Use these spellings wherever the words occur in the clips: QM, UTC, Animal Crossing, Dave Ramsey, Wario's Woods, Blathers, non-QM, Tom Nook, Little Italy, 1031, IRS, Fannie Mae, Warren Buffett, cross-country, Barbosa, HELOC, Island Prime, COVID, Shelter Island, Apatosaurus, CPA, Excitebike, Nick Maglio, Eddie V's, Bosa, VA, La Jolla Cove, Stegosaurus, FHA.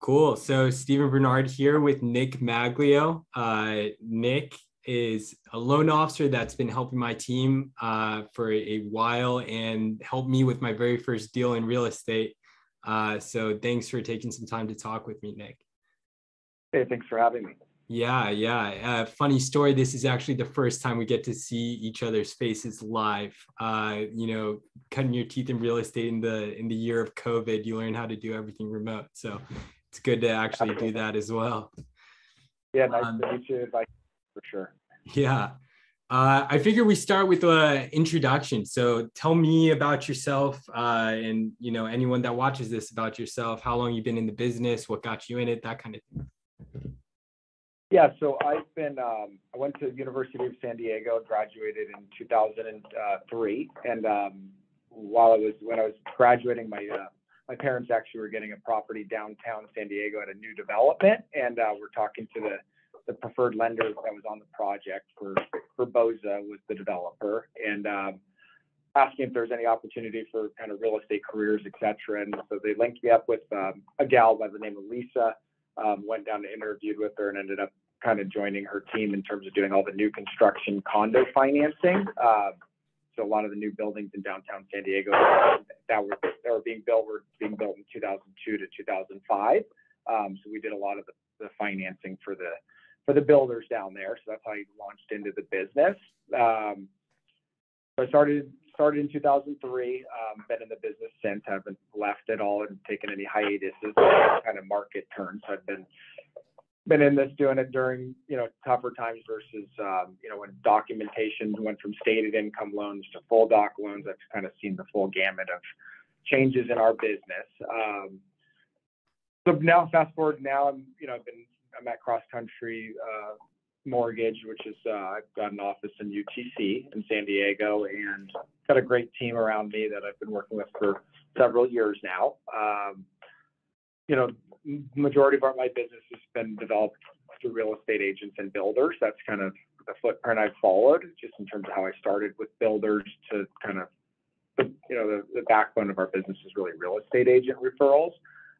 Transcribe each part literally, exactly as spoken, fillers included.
Cool. So Stephen Bernard here with Nick Maglio. Uh, Nick is a loan officer that's been helping my team uh, for a while and helped me with my very first deal in real estate. Uh, so thanks for taking some time to talk with me, Nick. Hey, thanks for having me. Yeah, yeah. Uh, funny story. This is actually the first time we get to see each other's faces live. Uh, you know, cutting your teeth in real estate in the in the year of COVID, you learn how to do everything remote. So it's good to actually do that as well. Yeah, nice um, to meet you, for sure. Yeah. Uh, I figure we start with an introduction. So tell me about yourself uh, and, you know, anyone that watches this about yourself, how long you've been in the business, what got you in it, that kind of thing. Yeah, so I've been, um, I went to University of San Diego, graduated in two thousand three. And um, while I was, when I was graduating, my uh, my parents actually were getting a property downtown San Diego at a new development. And uh, we're talking to the the preferred lender that was on the project for, for Bosa was the developer, and um, asking if there's any opportunity for kind of real estate careers, et cetera. And so they linked me up with um, a gal by the name of Lisa, um, went down and interviewed with her and ended up kind of joining her team in terms of doing all the new construction condo financing. Uh, so a lot of the new buildings in downtown San Diego that were, that were being built were being built in two thousand two to two thousand five. Um, so we did a lot of the, the financing for the for the builders down there. So that's how I launched into the business. Um, so I started started in two thousand three, um, been in the business since. I haven't left at all and taken any hiatuses, kind of market turns. So I've been been in this, doing it during, you know, tougher times versus, um, you know, when documentation went from stated income loans to full doc loans. I've kind of seen the full gamut of changes in our business. Um, so now fast forward now, I'm, you know, I've been I'm at Cross-Country uh, Mortgage, which is, uh, I've got an office in U T C in San Diego, and got a great team around me that I've been working with for several years now. Um, you know, majority of our, my business has been developed through real estate agents and builders. That's kind of the footprint I've followed, just in terms of how I started with builders to kind of, you know, the, the backbone of our business is really real estate agent referrals.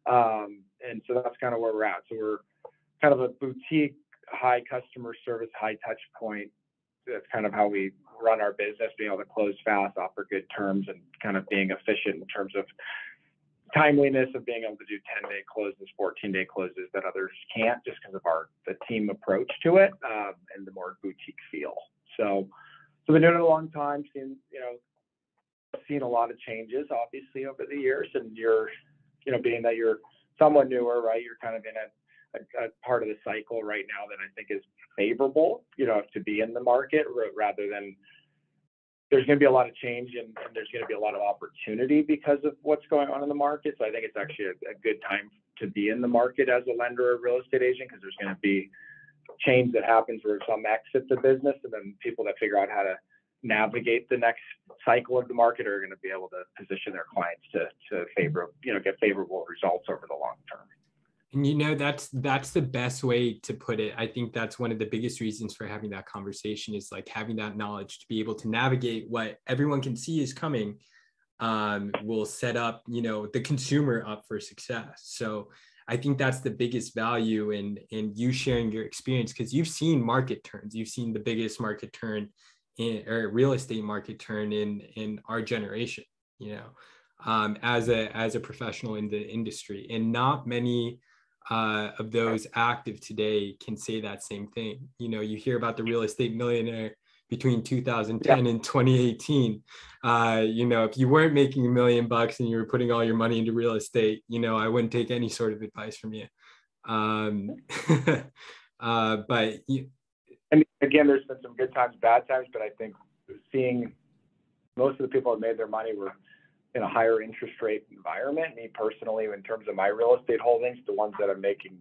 Um, and so that's kind of where we're at. So we're kind of a boutique, high customer service, high touch point. That's kind of how we run our business, being able to close fast, offer good terms, and kind of being efficient in terms of timeliness of being able to do ten-day closes, fourteen-day closes that others can't, just because of our the team approach to it um, and the more boutique feel. So, so been doing it a long time. Seen you know, seen a lot of changes, obviously, over the years. And you're, you know, being that you're somewhat newer, right? You're kind of in a A, a part of the cycle right now that I think is favorable, you know, to be in the market rather than there's going to be a lot of change and, and there's going to be a lot of opportunity because of what's going on in the market. So I think it's actually a, a good time to be in the market as a lender or real estate agent, because there's going to be change that happens where some exit the business, and then people that figure out how to navigate the next cycle of the market are going to be able to position their clients to, to favor, you know, get favorable results over the long term. And, you know, that's that's the best way to put it. I think that's one of the biggest reasons for having that conversation is like having that knowledge to be able to navigate what everyone can see is coming um, will set up, you know, the consumer up for success. So I think that's the biggest value in, in you sharing your experience, because you've seen market turns. You've seen the biggest market turn in or real estate market turn in, in our generation, you know, um, as a as a professional in the industry. And not many Uh, of those active today can say that same thing. You know, you hear about the real estate millionaire between two thousand ten yeah. and twenty eighteen. Uh, you know, if you weren't making a million bucks and you were putting all your money into real estate, you know, I wouldn't take any sort of advice from you. Um, uh, but you, and again, there's been some good times, bad times, but I think seeing most of the people that made their money were in a higher interest rate environment. Me personally, in terms of my real estate holdings, the ones that I'm making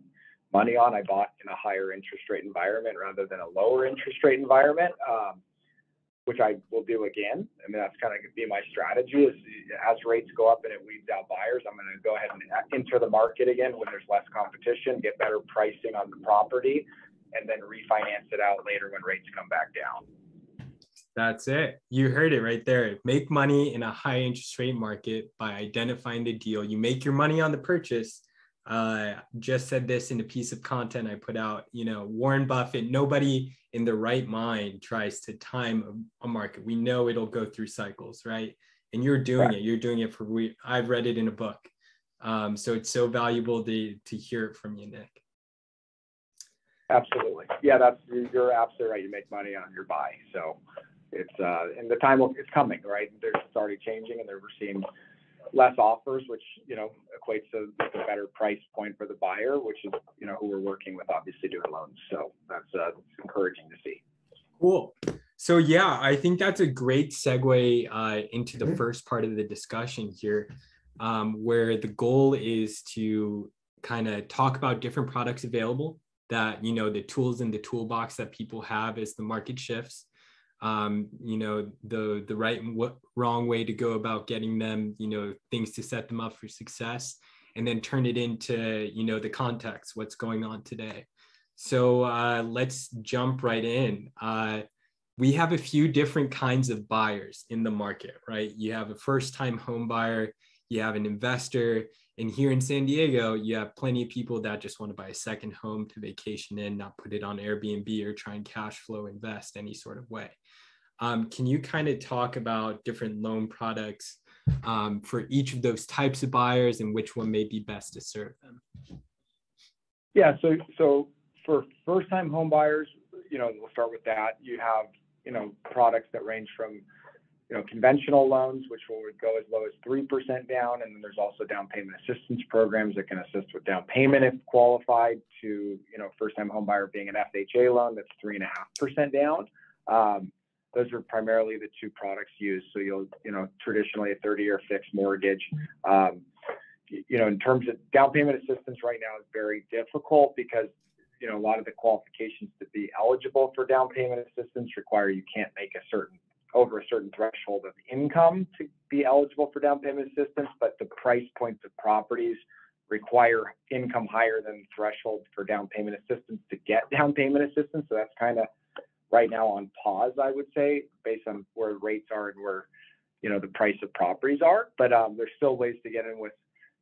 money on, I bought in a higher interest rate environment rather than a lower interest rate environment, um, which I will do again. I mean, that's kind of be my strategy is as rates go up and it weeds out buyers, I'm going to go ahead and enter the market again when there's less competition, get better pricing on the property, and then refinance it out later when rates come back down. That's it. You heard it right there. Make money in a high interest rate market by identifying the deal. You make your money on the purchase Uh, just said this in a piece of content I put out, you know, Warren Buffett, nobody in their right mind tries to time a, a market. We know it'll go through cycles, right? And you're doing it, you're doing it for, we, I've read it in a book. Um, so it's so valuable to, to hear it from you, Nick. Absolutely. Yeah, that's, you're absolutely right. You make money on your buy. So it's, uh, and the time will, it's coming, right? There's, it's already changing and they're seeing less offers, which, you know, equates to a better price point for the buyer, which is, you know, who we're working with, obviously doing loans. So that's uh, encouraging to see. Cool. So yeah, I think that's a great segue uh, into the first part of the discussion here, um, where the goal is to kind of talk about different products available that, you know, the tools in the toolbox that people have as the market shifts, um, you know, the, the right and what, wrong way to go about getting them, you know, things to set them up for success, and then turn it into, you know, the context, what's going on today. So uh, let's jump right in. Uh, We have a few different kinds of buyers in the market, right? You have a first-time home buyer, you have an investor, and here in San Diego, you have plenty of people that just want to buy a second home to vacation in, not put it on Airbnb or try and cash flow invest any sort of way. Um, can you kind of talk about different loan products um, for each of those types of buyers and which one may be best to serve them? Yeah, so so for first-time home buyers, you know, we'll start with that. You have you know, products that range from, you know, conventional loans, which will go as low as three percent down. And then there's also down payment assistance programs that can assist with down payment if qualified, to, you know, first time home buyer being an F H A loan that's three and a half percent down. Um, those are primarily the two products used. So you'll, you know, traditionally a thirty year fixed mortgage. Um, you know, in terms of down payment assistance right now is very difficult because you know, a lot of the qualifications to be eligible for down payment assistance require you can't make a certain, over a certain threshold of income to be eligible for down payment assistance, but the price points of properties require income higher than the threshold for down payment assistance to get down payment assistance. So that's kind of right now on pause, I would say, based on where rates are and where, you know, the price of properties are, but um, there's still ways to get in with,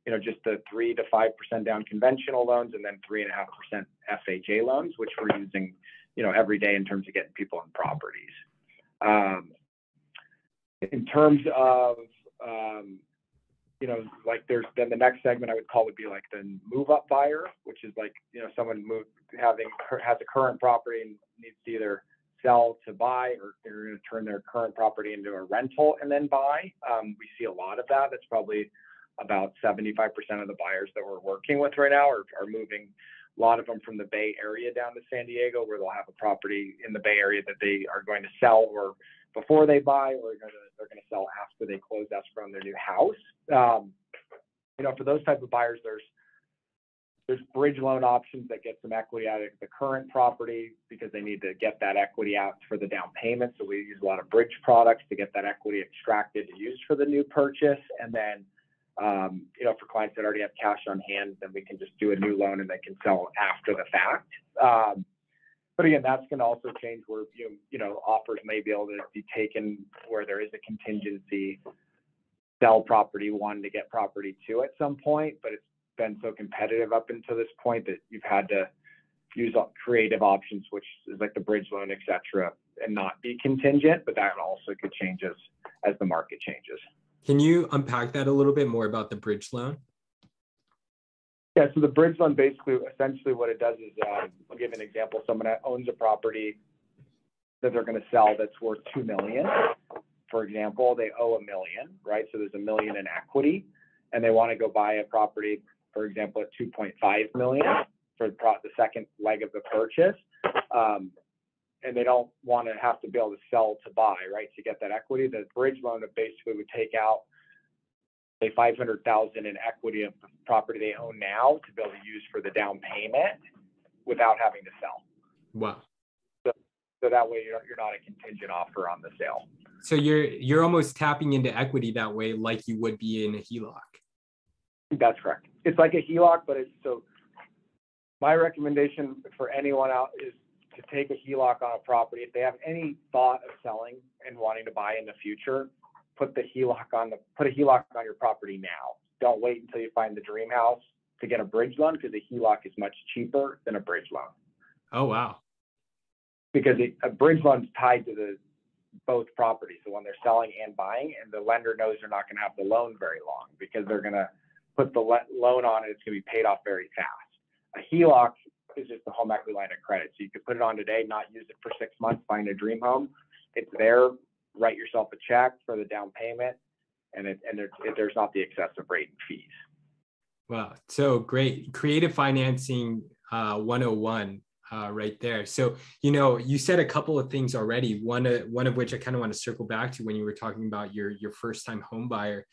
you know, just the three to five percent down conventional loans, and then three and a half percent F H A loans, which we're using, you know, every day in terms of getting people in properties. Um, in terms of, um, you know, like there's then the next segment I would call would be like the move-up buyer, which is like, you know, someone moved having has a current property and needs to either sell to buy, or they're going to turn their current property into a rental and then buy. Um, we see a lot of that. That's probably about seventy-five percent of the buyers that we're working with right now are, are moving, a lot of them from the Bay Area down to San Diego, where they'll have a property in the Bay Area that they are going to sell or before they buy, or they're going to, they're going to sell after they close escrow on their new house. Um, you know, for those type of buyers, there's there's bridge loan options that get some equity out of the current property because they need to get that equity out for the down payment. So we use a lot of bridge products to get that equity extracted to use for the new purchase, and then Um, you know, for clients that already have cash on hand, then we can just do a new loan and they can sell after the fact. Um, but again, that's going to also change where, you, you know, offers may be able to be taken where there is a contingency, sell property one to get property two at some point, but it's been so competitive up until this point that you've had to use creative options, which is like the bridge loan, et cetera, and not be contingent, but that also could change as, as the market changes. Can you unpack that a little bit more about the bridge loan? Yeah, so the bridge loan basically, essentially what it does is, um, I'll give an example. Someone owns a property that they're going to sell that's worth two million dollars. For example, they owe a million, right? So there's a million in equity, and they want to go buy a property, for example, at two point five million dollars for the, pro the second leg of the purchase. Um, and they don't want to have to be able to sell to buy, right? To get that equity, the bridge loan basically would take out, say, five hundred thousand dollars in equity of the property they own now to be able to use for the down payment without having to sell. Wow. So, so that way you're, you're not a contingent offer on the sale. So you're, you're almost tapping into equity that way, like you would be in a HELOC. That's correct. It's like a HELOC, but it's, so my recommendation for anyone out is to take a HELOC on a property. If they have any thought of selling and wanting to buy in the future, put the HELOC on the put a HELOC on your property now. Don't wait until you find the dream house to get a bridge loan because a HELOC is much cheaper than a bridge loan. Oh, wow. Because it, a bridge loan's tied to the both properties, the one they're selling and buying, and the lender knows they're not going to have the loan very long because they're going to put the le- loan on it. It's going to be paid off very fast. A HELOC is just the home equity line of credit. So you could put it on today, not use it for six months, find a dream home. It's there. Write yourself a check for the down payment, and it, and it, it, there's not the excessive rate and fees. Wow. So great. Creative financing uh, one oh one. Uh, right there. So, you know, you said a couple of things already, one, uh, one of which I kind of want to circle back to when you were talking about your, your first time home buyer,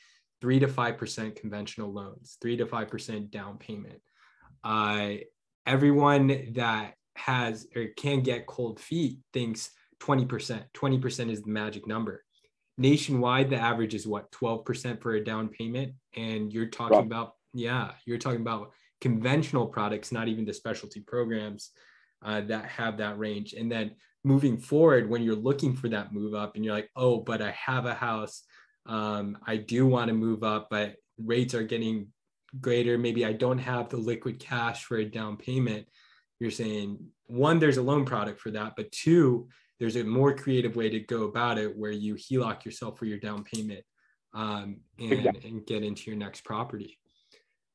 three to five percent conventional loans, three to five percent down payment. Uh, everyone that has or can get cold feet thinks twenty percent, twenty percent is the magic number. Nationwide, the average is what, twelve percent for a down payment. And you're talking right. about, yeah, you're talking about conventional products, not even the specialty programs. Uh, that have that range. And then moving forward, when you're looking for that move up and you're like, oh, but I have a house. Um, I do want to move up, but rates are getting greater. Maybe I don't have the liquid cash for a down payment. You're saying, one, there's a loan product for that, but two, there's a more creative way to go about it where you HELOC yourself for your down payment um, and, exactly. and get into your next property.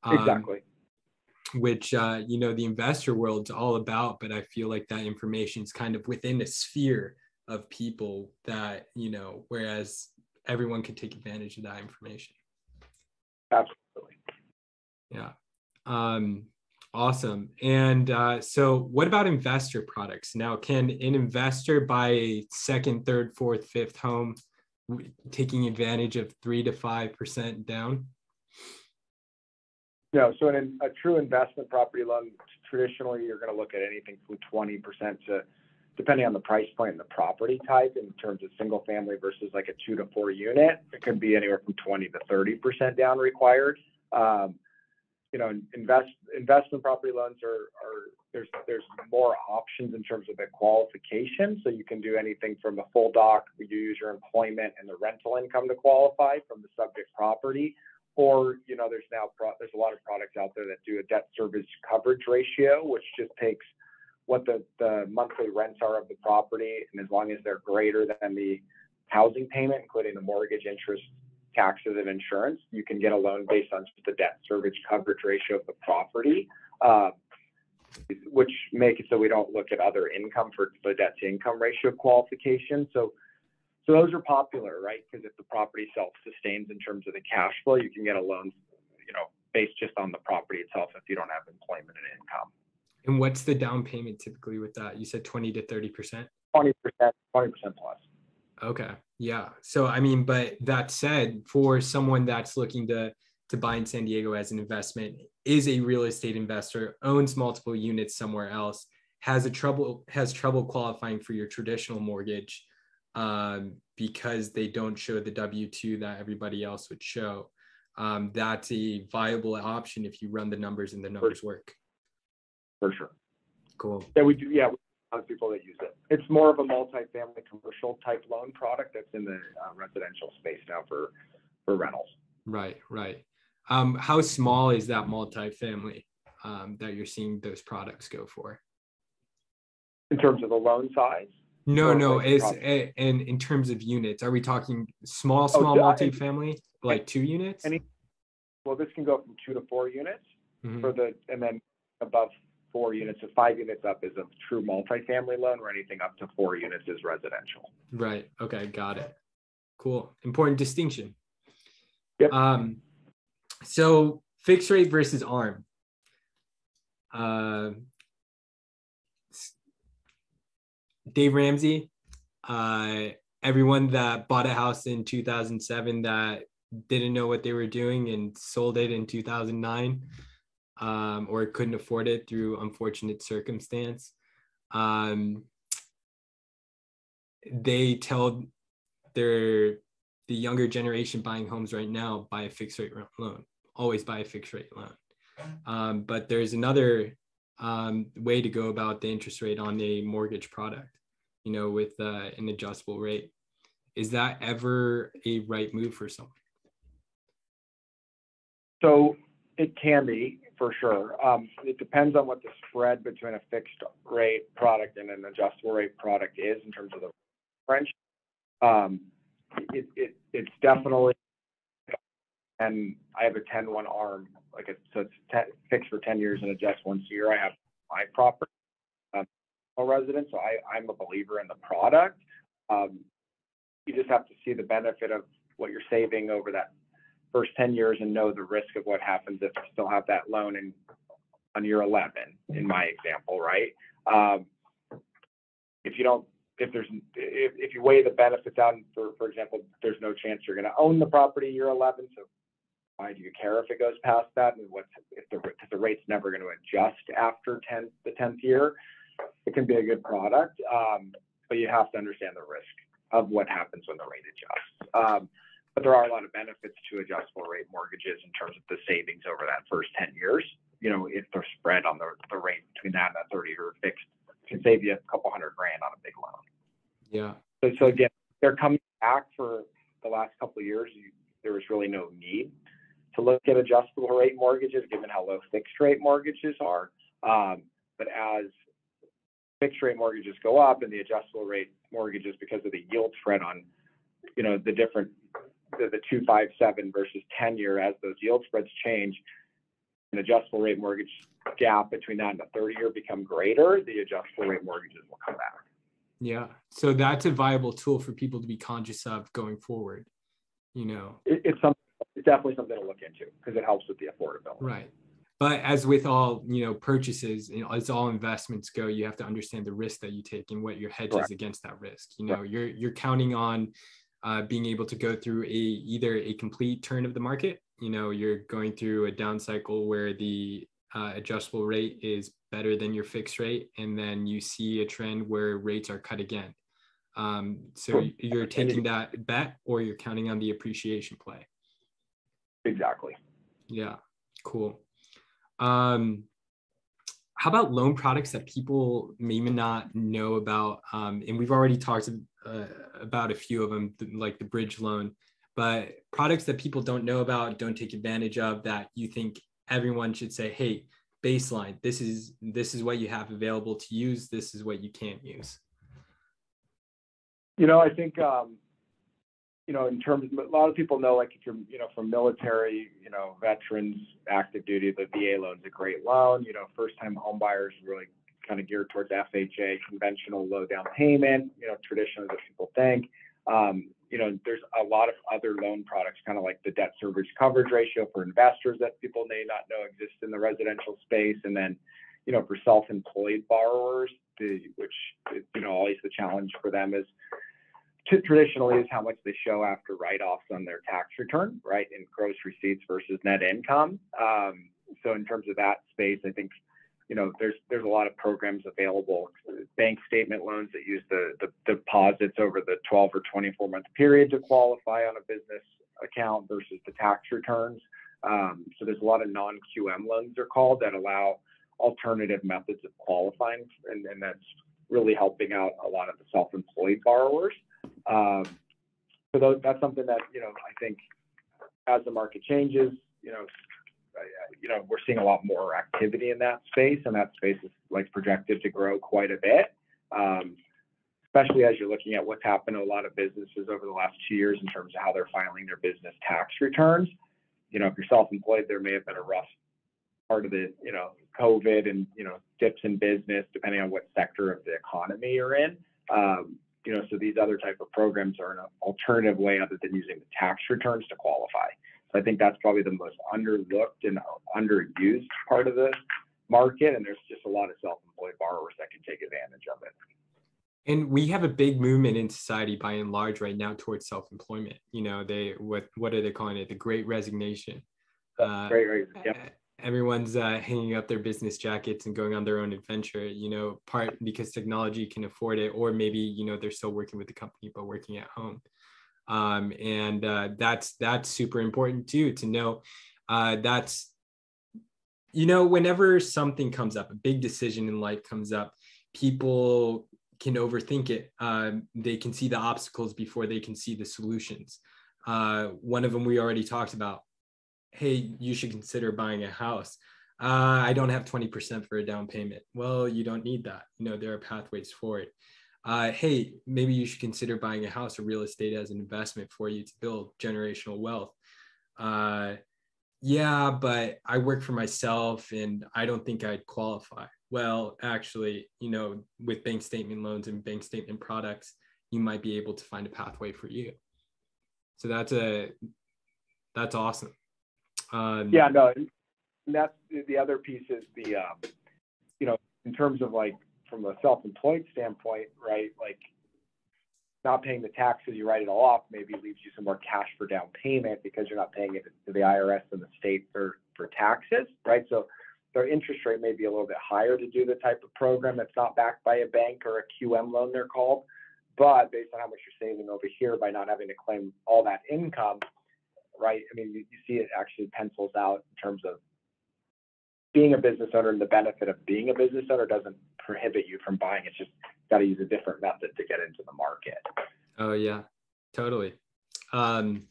Um, exactly. Which, uh, you know, the investor world's all about, but I feel like that information is kind of within a sphere of people that, you know, whereas everyone could take advantage of that information. Absolutely. Yeah. Um, awesome. And uh, so what about investor products? Now, can an investor buy a second, third, fourth, fifth home, taking advantage of three to five percent down? No, so in a true investment property loan, traditionally you're going to look at anything from twenty percent to, depending on the price point and the property type, in terms of single family versus like a two to four unit, it could be anywhere from twenty to thirty percent down required. Um, you know, invest investment property loans are, are there's there's more options in terms of the qualification, so you can do anything from a full doc, you use your employment and the rental income to qualify from the subject property. Or, you know, there's now pro- there's a lot of products out there that do a debt service coverage ratio, which just takes what the, the monthly rents are of the property, and as long as they're greater than the housing payment, including the mortgage, interest, taxes, and insurance, you can get a loan based on just the debt service coverage ratio of the property, uh, which make it so we don't look at other income for the debt to income ratio qualification. So. So those are popular, right? Because if the property self-sustains in terms of the cash flow, you can get a loan, you know, based just on the property itself if you don't have employment and income. And what's the down payment typically with that? You said twenty to thirty percent? twenty percent, twenty percent plus. Okay. Yeah. So, I mean, but that said, for someone that's looking to, to buy in San Diego as an investment, is a real estate investor, owns multiple units somewhere else, has a trouble, has trouble qualifying for your traditional mortgage, um, because they don't show the W two that everybody else would show. Um, that's a viable option if you run the numbers and the numbers work. For sure. Cool. Yeah, we do. Yeah, we have a lot of people that use it. It's more of a multifamily commercial type loan product that's in the uh, residential space now for, for rentals. Right, right. Um, how small is that multifamily um, that you're seeing those products go for? In terms of the loan size? No, no. It's and in, in terms of units, are we talking small, small oh, multifamily, like two units? Any, well, this can go from two to four units mm-hmm. for the, and then above four units to so five units up is a true multifamily loan, or anything up to four units is residential. Right. Okay. Got it. Cool. Important distinction. Yep. Um, so fixed rate versus ARM. Uh, Dave Ramsey, uh, everyone that bought a house in two thousand seven that didn't know what they were doing and sold it in two thousand nine um, or couldn't afford it through unfortunate circumstance. Um, they tell their the younger generation buying homes right now, buy a fixed rate loan, always buy a fixed rate loan. Um, but there's another um, way to go about the interest rate on a mortgage product, you know, with uh, an adjustable rate. Is that ever a right move for someone? So it can be. for sure. Um, it depends on what the spread between a fixed rate product and an adjustable rate product is in terms of the French. Um, it, it it's definitely, and I have a ten one arm, like it's, so it's ten, fixed for ten years and adjust once a year. I have my property, um, resident, so I, I'm a believer in the product. Um, you just have to see the benefit of what you're saving over that first ten years and know the risk of what happens if you still have that loan in on year eleven, in my example, right? Um, if you don't, if there's, if, if you weigh the benefits out, for, for example, there's no chance you're going to own the property year eleven, so why do you care if it goes past that? And what's, if the, if the rate's never going to adjust after ten, the tenth year, it can be a good product, um, but you have to understand the risk of what happens when the rate adjusts. Um, But there are a lot of benefits to adjustable rate mortgages in terms of the savings over that first ten years. You know, if the spread on the, the rate between that and that thirty year fixed can save you a couple hundred grand on a big loan. Yeah. So, so again, they're coming back for the last couple of years. You, there was really no need to look at adjustable rate mortgages given how low fixed rate mortgages are. Um, but as fixed rate mortgages go up and the adjustable rate mortgages, because of the yield spread on, you know, the different, the, the two, five, seven versus ten year, as those yield spreads change, an adjustable rate mortgage gap between that and the thirty year become greater, the adjustable rate mortgages will come back. Yeah. So that's a viable tool for people to be conscious of going forward. You know, it, it's something, it's definitely something to look into because it helps with the affordability. Right. But as with all, you know, purchases, you know, as all investments go, you have to understand the risk that you take and what your hedge is against that risk. You know, Correct. you're, you're counting on, Uh, being able to go through a either a complete turn of the market, you know, you're going through a down cycle where the uh, adjustable rate is better than your fixed rate, and then you see a trend where rates are cut again. Um, so you're taking that bet, or you're counting on the appreciation play. Exactly. Yeah. Cool. Um, how about loan products that people maybe not know about? Um, and we've already talked Uh, about a few of them, like the bridge loan, but products that people don't know about, don't take advantage of, that you think everyone should say, hey, baseline, this is this is what you have available to use, this is what you can't use. You know, I think um you know, in terms of, a lot of people know, like if you're, you know, from military, you know, veterans, active duty, the V A loan's a great loan. You know, first-time home buyers really kind of geared towards F H A, conventional low down payment, you know, traditionally that people think. Um, you know, there's a lot of other loan products, kind of like the debt service coverage ratio for investors that people may not know exist in the residential space. And then, you know, for self-employed borrowers, the, which, you know, always the challenge for them is to, traditionally is how much they show after write-offs on their tax return, right, in gross receipts versus net income. Um, so in terms of that space, I think, you know, there's there's a lot of programs available, bank statement loans that use the, the, the deposits over the twelve or twenty-four month period to qualify on a business account versus the tax returns. Um, so there's a lot of non Q M loans, they're called, that allow alternative methods of qualifying, and, and that's really helping out a lot of the self-employed borrowers. Um, so those, that's something that, you know, I think as the market changes, you know, you know, we're seeing a lot more activity in that space, and that space is like projected to grow quite a bit, um, especially as you're looking at what's happened to a lot of businesses over the last two years in terms of how they're filing their business tax returns. You know, if you're self-employed, there may have been a rough part of the, you know, COVID and, you know, dips in business, depending on what sector of the economy you're in. Um, you know, so these other type of programs are an alternative way other than using the tax returns to qualify. So I think that's probably the most underlooked and underused part of the market. And there's just a lot of self-employed borrowers that can take advantage of it. And we have a big movement in society by and large right now towards self-employment. You know, they, what, what are they calling it? The Great Resignation. Uh, Great Resignation. Yep. Everyone's uh, hanging up their business jackets and going on their own adventure, you know, part because technology can afford it, or maybe, you know, they're still working with the company, but working at home. Um, and uh, that's that's super important too, to know. Uh, that's, you know, whenever something comes up, a big decision in life comes up, people can overthink it. Um, they can see the obstacles before they can see the solutions. Uh, one of them we already talked about. Hey, you should consider buying a house. Uh, I don't have twenty percent for a down payment. Well, you don't need that. You know, there are pathways for it. Uh, hey, maybe you should consider buying a house or real estate as an investment for you to build generational wealth. Uh, yeah, but I work for myself and I don't think I'd qualify. Well, actually, you know, with bank statement loans and bank statement products, you might be able to find a pathway for you. So that's a, that's awesome. Um, yeah, no, and that's the other piece is the, um, you know, in terms of like, from a self-employed standpoint, right? Like not paying the taxes, you write it all off, maybe leaves you some more cash for down payment because you're not paying it to the I R S and the state for, for taxes, right? So their interest rate may be a little bit higher to do the type of program that's not backed by a bank or a Q M loan they're called, but based on how much you're saving over here by not having to claim all that income, right? I mean, you, you see it actually pencils out in terms of being a business owner, and the benefit of being a business owner doesn't prohibit you from buying. It's just got to use a different method to get into the market. Oh yeah, totally. Um,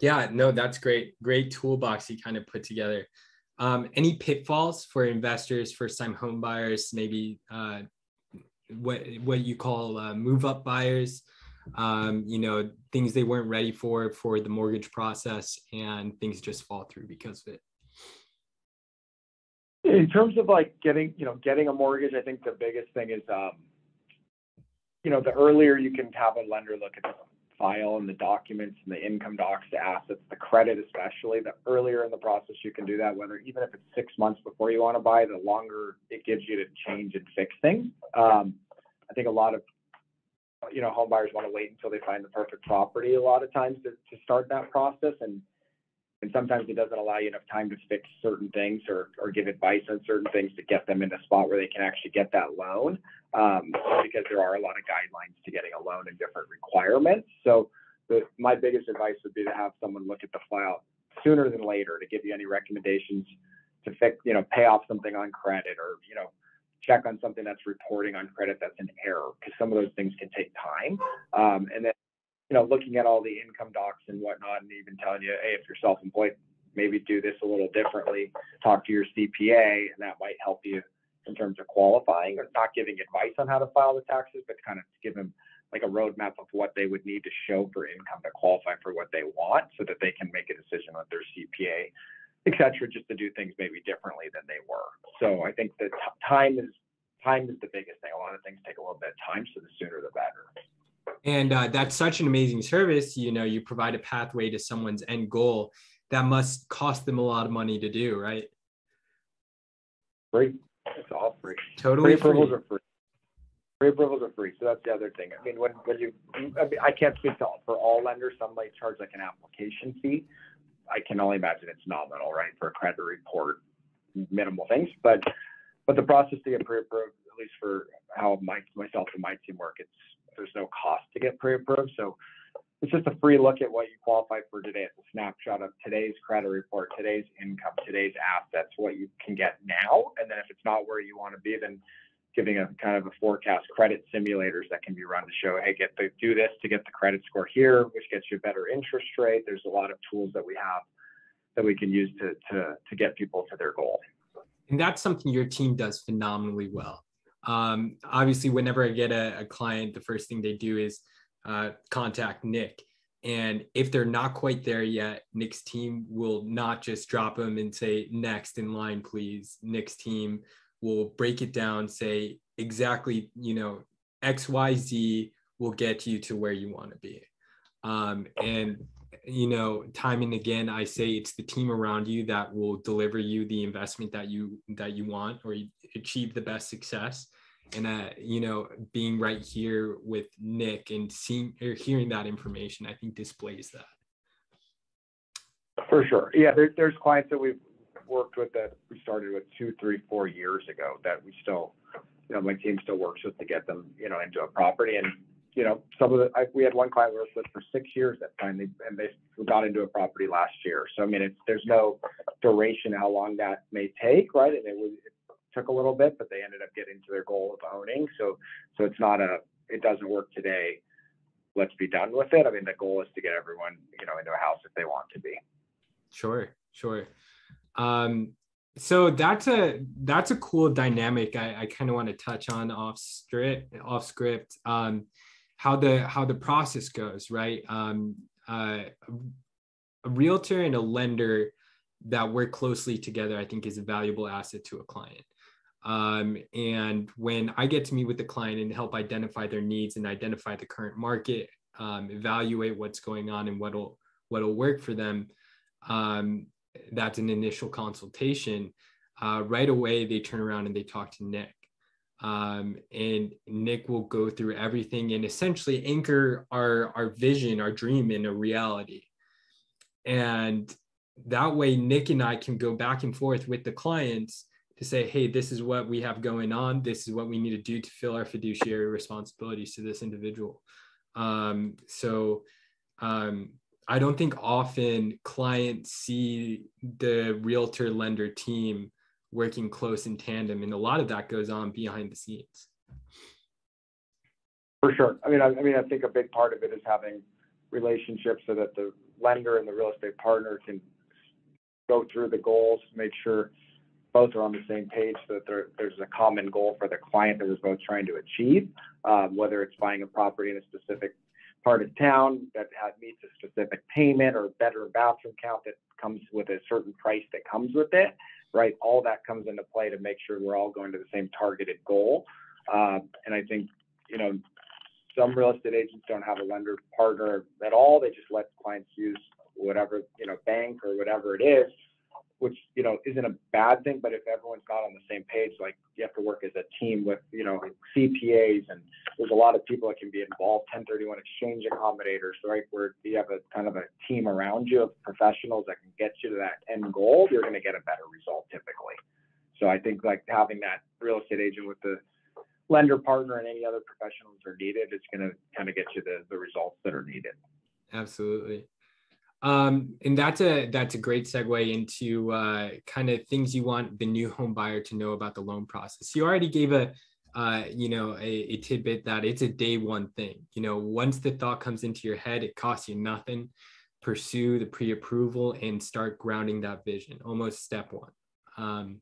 yeah, no, that's great. Great toolbox you kind of put together. Um, any pitfalls for investors, first-time home buyers, maybe uh, what what you call uh, move-up buyers? Um, you know, things they weren't ready for for the mortgage process, and things just fall through because of it. In terms of like getting, you know, getting a mortgage, I think the biggest thing is, um, you know, the earlier you can have a lender look at the file and the documents and the income docs, the assets, the credit, especially, the earlier in the process you can do that, whether even if it's six months before you want to buy, the longer it gives you to change and fix things. Um, I think a lot of, you know, home buyers want to wait until they find the perfect property a lot of times to, to start that process. And And sometimes it doesn't allow you enough time to fix certain things or, or give advice on certain things to get them in a spot where they can actually get that loan, um, because there are a lot of guidelines to getting a loan and different requirements. So the, my biggest advice would be to have someone look at the file sooner than later to give you any recommendations to fix, you know, pay off something on credit or, you know, check on something that's reporting on credit that's an error, because some of those things can take time. Um, and then you know, looking at all the income docs and whatnot, and even telling you, hey, if you're self-employed, maybe do this a little differently, talk to your C P A, and that might help you in terms of qualifying, or not giving advice on how to file the taxes, but kind of give them like a roadmap of what they would need to show for income to qualify for what they want so that they can make a decision with their C P A, et cetera, just to do things maybe differently than they were. So I think that time is, time is the biggest thing. A lot of things take a little bit of time, so the sooner the better. And uh, that's such an amazing service. You know, you provide a pathway to someone's end goal that must cost them a lot of money to do, right? Free. It's all free. Totally free. Free approvals are free. Free approvals are free. So that's the other thing. I mean, when, when you, I, mean, I can't speak to all, for all lenders. Some might charge like an application fee. I can only imagine it's nominal, right? For a credit report, minimal things. But, but the process to get pre-approved, at least for how my, myself and my team work, it's, there's no cost to get pre-approved. So it's just a free look at what you qualify for today. It's a snapshot of today's credit report, today's income, today's assets, what you can get now. And then if it's not where you want to be, then giving a kind of a forecast, credit simulators that can be run to show, hey, get the, do this to get the credit score here, which gets you a better interest rate. There's a lot of tools that we have that we can use to, to, to get people to their goal. And that's something your team does phenomenally well. Um, obviously, whenever I get a, a client, the first thing they do is uh, contact Nick. And if they're not quite there yet, Nick's team will not just drop them and say, next in line, please. Nick's team will break it down, say exactly, you know, X, Y, Z will get you to where you want to be. Um, and, you know, time and again, I say it's the team around you that will deliver you the investment that you that you want, or you achieve the best success. And, uh, you know, being right here with Nick and seeing or hearing that information, I think displays that. For sure. Yeah, there, there's clients that we've worked with that we started with two, three, four years ago that we still, you know, my team still works with to get them, you know, into a property. And, you know, some of the, I, we had one client we worked with for six years that finally, and they got into a property last year. So, I mean, it's, there's no duration how long that may take, right? And it was, it took a little bit, but they ended up getting to their goal of owning. So, so it's not a, it doesn't work today. Let's be done with it. I mean, the goal is to get everyone, you know, into a house if they want to be. Sure, sure. Um, So that's a that's a cool dynamic I, I kind of want to touch on off script off script um, how the how the process goes, right? Um, uh, a realtor and a lender that work closely together, I think, is a valuable asset to a client. Um, and when I get to meet with the client and help identify their needs and identify the current market, um, evaluate what's going on and what'll what'll work for them, um, that's an initial consultation. Uh, right away, they turn around and they talk to Nick. Um, and Nick will go through everything and essentially anchor our, our vision, our dream in a reality. And that way, Nick and I can go back and forth with the clients to say, hey, this is what we have going on. This is what we need to do to fill our fiduciary responsibilities to this individual. Um, so um, I don't think often clients see the realtor lender team working close in tandem. And a lot of that goes on behind the scenes. For sure. I mean, I, I mean, I think a big part of it is having relationships so that the lender and the real estate partner can go through the goals, make sure both are on the same page, so that there, there's a common goal for the client that we're both trying to achieve, um, whether it's buying a property in a specific part of town that has, meets a specific payment, or better bathroom count that comes with a certain price that comes with it, right? All that comes into play to make sure we're all going to the same targeted goal. Uh, and I think, you know, some real estate agents don't have a lender partner at all. They just let clients use whatever, you know, bank or whatever it is, which, you know, isn't a bad thing. But if everyone's not on the same page, like, you have to work as a team with, you know, C P As, and there's a lot of people that can be involved, ten thirty-one exchange accommodators, right? Where you have a kind of a team around you of professionals that can get you to that end goal, you're going to get a better result typically. So I think, like, having that real estate agent with the lender partner and any other professionals are needed, it's going to kind of get you the, the results that are needed. Absolutely. Um, and that's a that's a great segue into uh, kind of things you want the new home buyer to know about the loan process. You already gave a uh, you know a, a tidbit that it's a day one thing. You know, once the thought comes into your head, it costs you nothing. Pursue the pre-approval and start grounding that vision. Almost step one. Um,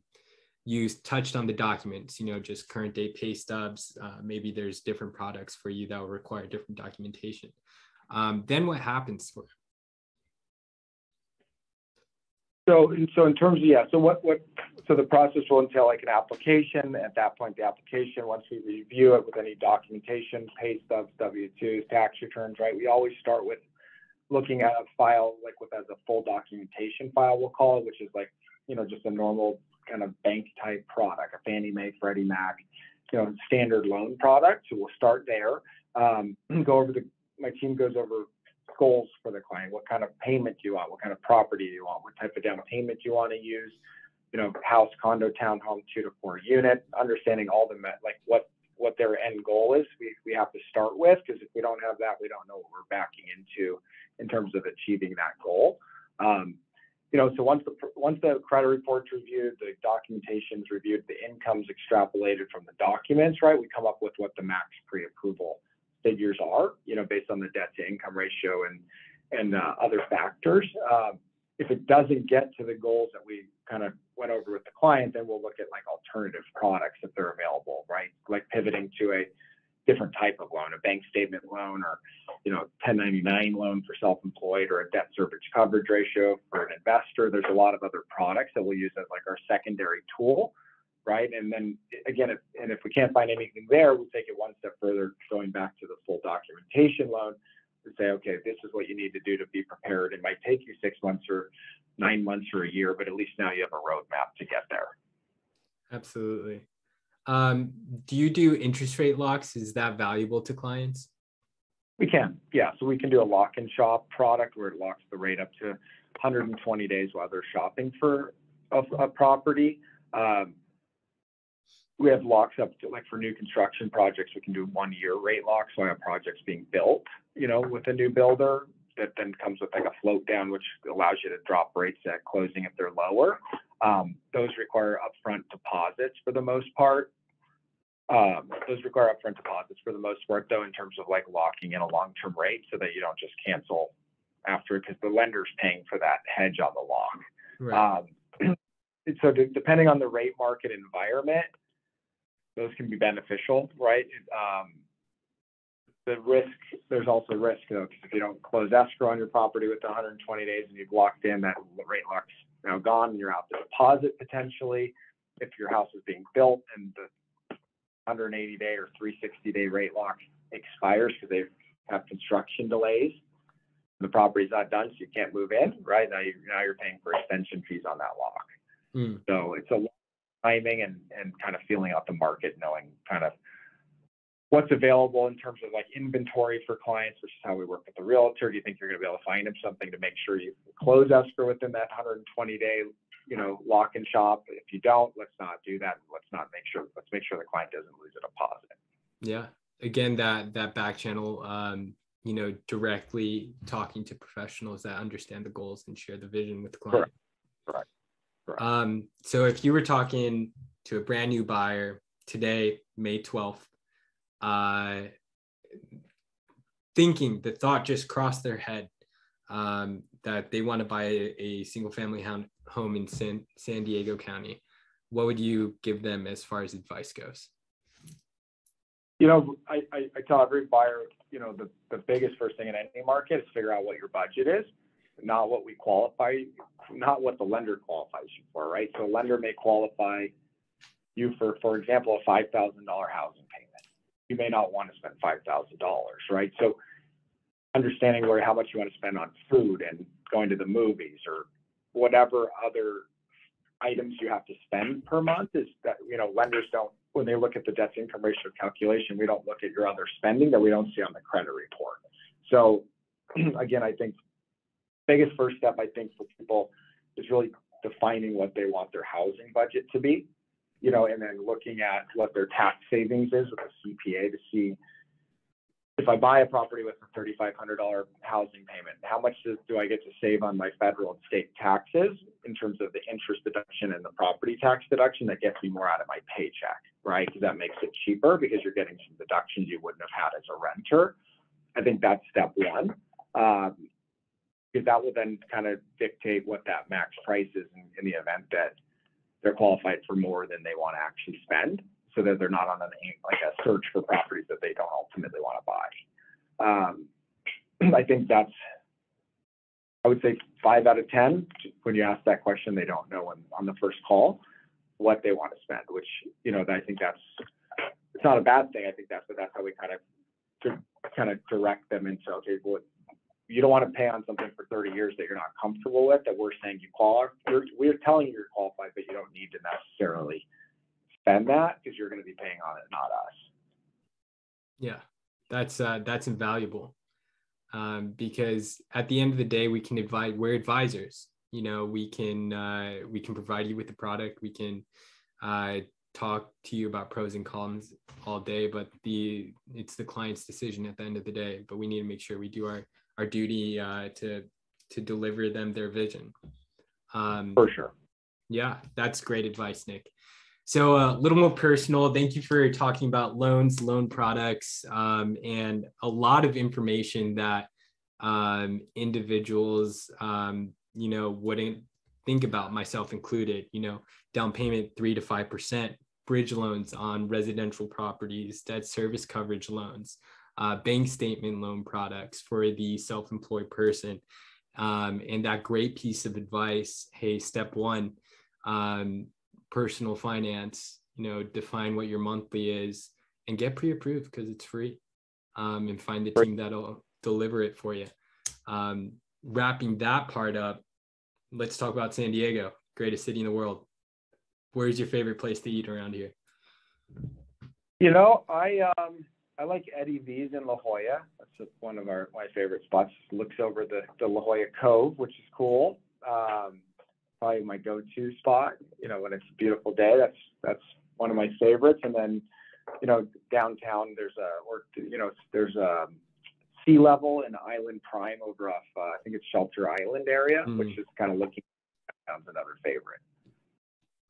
you touched on the documents. You know, just current day pay stubs. Uh, maybe there's different products for you that will require different documentation. Um, then what happens for it? So, so in terms of, yeah, so what, what, so the process will entail like an application. At that point, the application, once we review it with any documentation, pay stubs, W two's, tax returns, right? We always start with looking at a file, like with as a full documentation file, we'll call it, which is like, you know, just a normal kind of bank type product, a Fannie Mae, Freddie Mac, you know, standard loan product. So we'll start there, um, go over the, my team goes over goals for the client. What kind of payment do you want? What kind of property do you want? What type of down payment do you want to use? You know, house, condo, townhome, two to four unit. Understanding all the like what what their end goal is. We we have to start with, because if we don't have that, we don't know what we're backing into in terms of achieving that goal. Um, you know, so once the once the credit report's reviewed, the documentation's reviewed, the income's extrapolated from the documents, right? We come up with what the max pre-approval figures are, you know, based on the debt to income ratio and and uh, other factors. Um, if it doesn't get to the goals that we kind of went over with the client, then we'll look at like alternative products if they're available, right? Like pivoting to a different type of loan, a bank statement loan, or, you know, ten ninety-nine loan for self-employed, or a debt service coverage ratio for an investor. There's a lot of other products that we'll use as like our secondary tool, right? And then again, if, and if we can't find anything there, we'll take it one step further, going back to the full documentation loan and say, okay, this is what you need to do to be prepared. It might take you six months or nine months or a year, but at least now you have a roadmap to get there. Absolutely. Um, do you do interest rate locks? Is that valuable to clients? We can, yeah. So we can do a lock and shop product where it locks the rate up to one hundred twenty days while they're shopping for a, a property. Um, We have locks up to, like for new construction projects, we can do one year rate locks. So I have projects being built, you know, with a new builder that then comes with like a float down, which allows you to drop rates at closing if they're lower. Um, those require upfront deposits for the most part. Um, those require upfront deposits for the most part, though, in terms of like locking in a long-term rate so that you don't just cancel after, because the lender's paying for that hedge on the lock. Right. Um, so de depending on the rate market environment, those can be beneficial, right? Um, the risk, there's also risk though, because if you don't close escrow on your property with one hundred twenty days and you've locked in, that rate lock's now gone and you're out the deposit potentially. If your house is being built and the one hundred eighty day or three sixty day rate lock expires because they have construction delays, the property's not done, so you can't move in, right? Now you're, now you're paying for extension fees on that lock. Mm. So it's a lot of timing and, and kind of feeling out the market, knowing kind of what's available in terms of like inventory for clients, which is how we work with the realtor. Do you think you're going to be able to find them something to make sure you close escrow within that one hundred twenty day, you know, lock and shop? If you don't, let's not do that. Let's not make sure, let's make sure the client doesn't lose a deposit. Yeah. Again, that, that back channel, um, you know, directly talking to professionals that understand the goals and share the vision with the client. Correct. Correct. Correct. Um, so if you were talking to a brand new buyer today, May twelfth, uh, thinking, the thought just crossed their head um, that they want to buy a, a single family home in San, San Diego County, what would you give them as far as advice goes? You know, I, I, I tell every buyer, you know, the, the biggest first thing in any market is figure out what your budget is, not what we qualify, not what the lender qualifies you for, right? So a lender may qualify you for, for example, a five thousand dollar housing payment. You may not want to spend five thousand dollars, right? So understanding where, how much you want to spend on food and going to the movies or whatever other items you have to spend per month is that, you know, lenders don't, when they look at the debt to income ratio calculation, we don't look at your other spending that we don't see on the credit report. So again, I think biggest first step, I think for people is really defining what they want their housing budget to be, you know, and then looking at what their tax savings is with a C P A to see if I buy a property with a three thousand five hundred dollar housing payment, how much do I get to save on my federal and state taxes in terms of the interest deduction and the property tax deduction that gets me more out of my paycheck, right? Because that makes it cheaper because you're getting some deductions you wouldn't have had as a renter. I think that's step one, um, because that will then kind of dictate what that max price is in, in the event that they're qualified for more than they want to actually spend, so that they're not on an like a search for properties that they don't ultimately want to buy. Um, I think that's, I would say five out of ten, when you ask that question, they don't know when, on the first call what they want to spend, which, you know, I think that's, it's not a bad thing. I think that's, but that's how we kind of, kind of direct them into, okay, well, you don't want to pay on something for thirty years that you're not comfortable with, that we're saying you qualify, we're telling you you're qualified, but you don't need to necessarily spend that because you're going to be paying on it, not us. Yeah, that's uh, that's invaluable um, because at the end of the day, we can advise. We're advisors. You know, we can uh, we can provide you with the product. We can uh, talk to you about pros and cons all day, but the it's the client's decision at the end of the day. But we need to make sure we do our our duty uh, to to deliver them their vision. Um, for sure. Yeah, that's great advice, Nick. So a little more personal, thank you for talking about loans, loan products, um, and a lot of information that um, individuals, um, you know, wouldn't think about, myself included, you know, down payment three to five percent, bridge loans on residential properties, debt service coverage loans, uh, bank statement loan products for the self-employed person. Um, and that great piece of advice, hey, step one, um, personal finance, you know, define what your monthly is and get pre-approved because it's free, um, and find the team that'll deliver it for you. Um, wrapping that part up, let's talk about San Diego, greatest city in the world. Where's your favorite place to eat around here? You know, I um, I like Eddie V's in La Jolla. That's one of our my favorite spots. Looks over the, the La Jolla Cove, which is cool. Um, Probably my go-to spot, you know, when it's a beautiful day. That's that's one of my favorites. And then, you know, downtown there's a or you know there's a sea level in Island Prime over off uh, I think it's Shelter Island area, mm. which is kind of looking downtown's another favorite.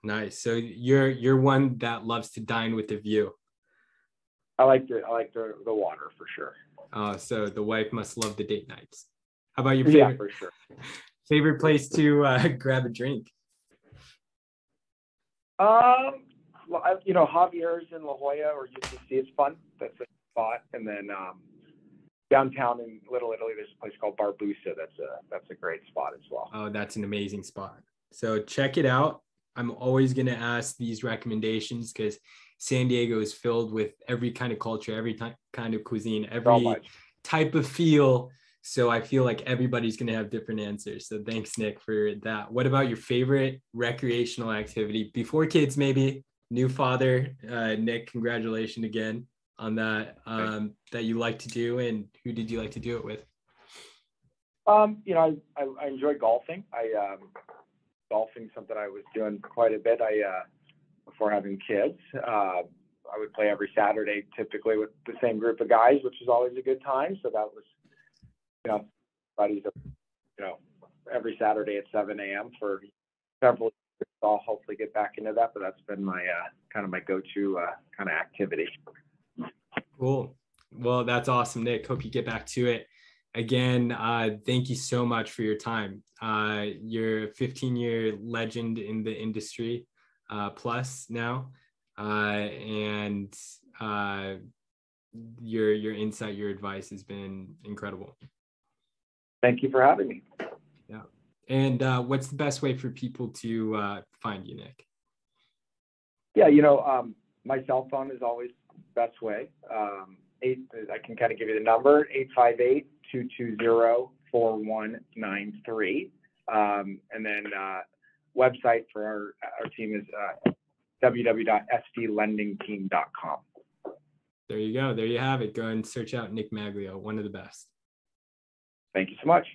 Nice. So you're you're one that loves to dine with the view. I like the I like the the water for sure. Uh, so the wife must love the date nights. How about your favorite? Yeah, for sure. Favorite place to uh, grab a drink? Um, you know, Javier's in La Jolla or U T C is fun. That's a spot. And then um, downtown in Little Italy, there's a place called Barbosa. That's a that's a great spot as well. Oh, that's an amazing spot. So check it out. I'm always going to ask these recommendations because San Diego is filled with every kind of culture, every t- kind of cuisine, every type of feel. So I feel like everybody's going to have different answers. So thanks, Nick, for that. What about your favorite recreational activity before kids, maybe? New father, uh, Nick, congratulations again on that, um, that you like to do. And who did you like to do it with? Um, you know, I, I, I enjoy golfing. I, um, golfing, something I was doing quite a bit. I, uh, before having kids, uh, I would play every Saturday, typically with the same group of guys, which is always a good time. So that was, you know, buddies, you know, every Saturday at seven a.m. for several years. I'll hopefully get back into that, but that's been my, uh, kind of my go-to, uh, kind of activity. Cool. Well, that's awesome, Nick. Hope you get back to it. Again, uh, thank you so much for your time. Uh, you're a fifteen-year legend in the industry, uh, plus now, uh, and uh, your your insight, your advice has been incredible. Thank you for having me. Yeah. And uh, what's the best way for people to uh, find you, Nick? Yeah, you know, um, my cell phone is always the best way. Um, Eight, I can kind of give you the number, eight five eight, two two zero, four one nine three. Um, and then uh, website for our, our team is uh, w w w dot s d lending team dot com. There you go. There you have it. Go and search out Nick Maglio, one of the best. Thank you so much.